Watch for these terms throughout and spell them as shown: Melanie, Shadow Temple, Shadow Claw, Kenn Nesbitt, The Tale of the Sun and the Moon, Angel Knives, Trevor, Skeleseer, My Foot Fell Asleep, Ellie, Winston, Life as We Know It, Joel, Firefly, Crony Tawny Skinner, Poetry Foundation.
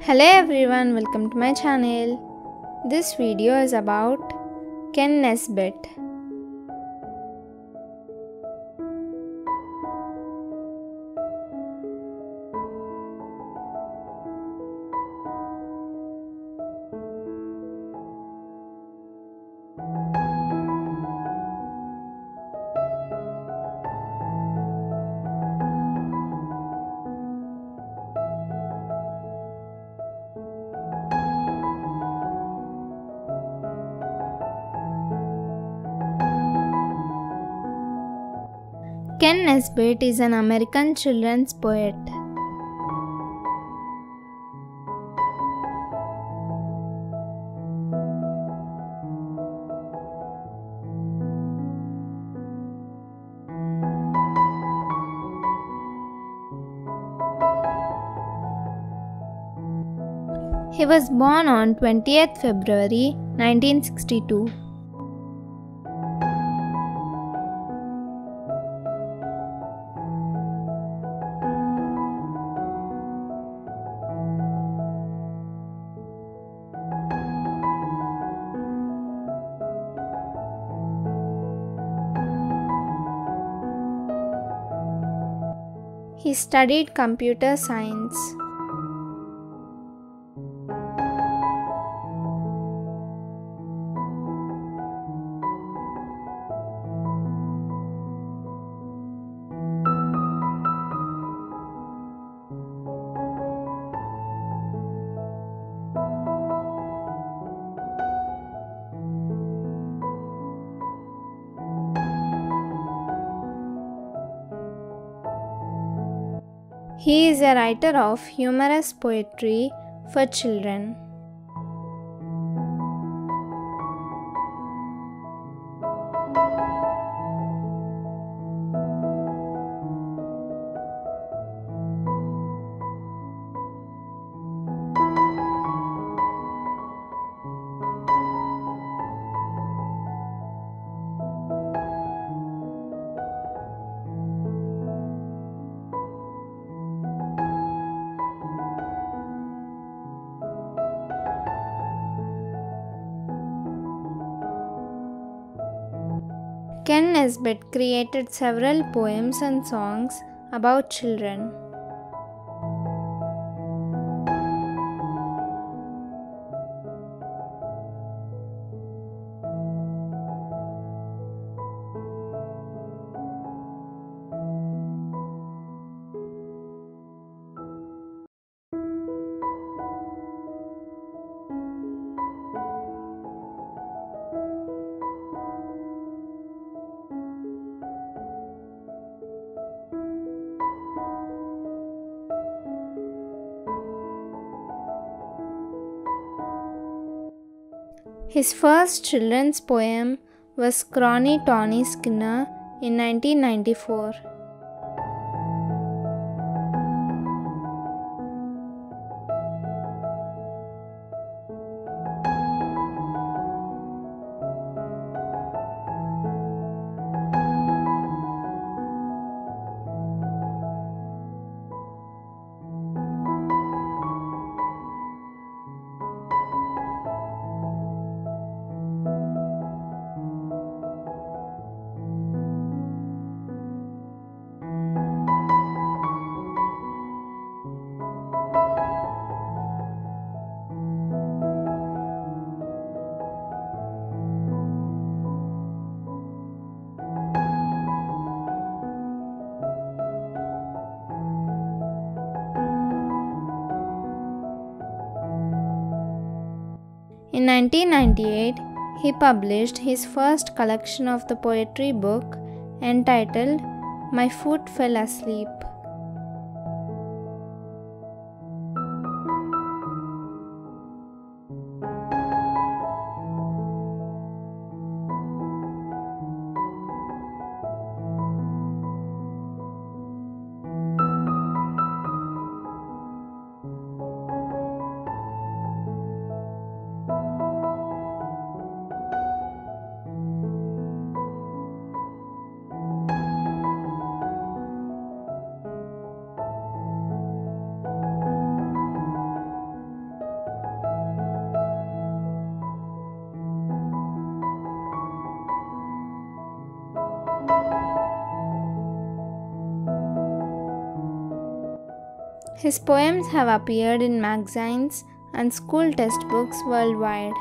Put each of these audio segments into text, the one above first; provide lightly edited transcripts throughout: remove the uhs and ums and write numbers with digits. Hello everyone, welcome to my channel. This video is about Kenn Nesbitt. Kenn Nesbitt is an American children's poet. He was born on 20th February 1962. He studied computer science. He is a writer of humorous poetry for children. Kenn Nesbitt created several poems and songs about children. His first children's poem was Crony Tawny Skinner in 1994. In 1998, he published his first collection of the poetry book entitled My Foot Fell Asleep. His poems have appeared in magazines and school textbooks worldwide.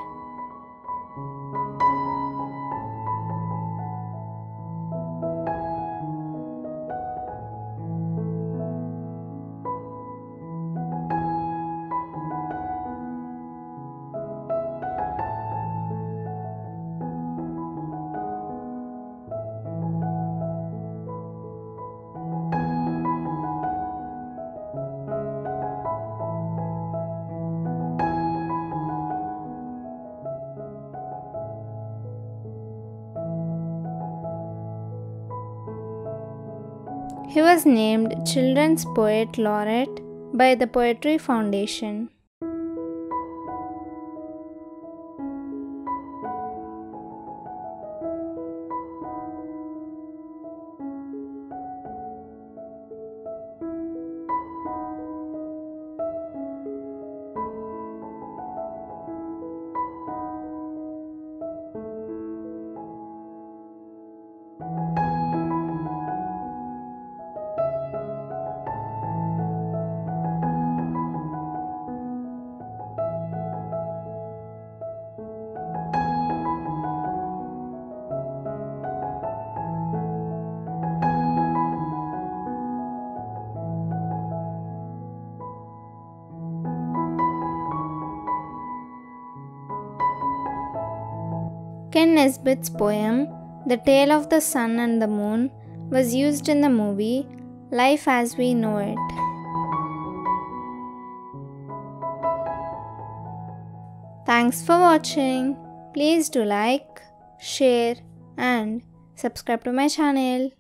He was named Children's Poet Laureate by the Poetry Foundation. Kenn Nesbitt's poem, The Tale of the Sun and the Moon, was used in the movie Life as We Know It. Thanks for watching. Please do like, share, and subscribe to my channel.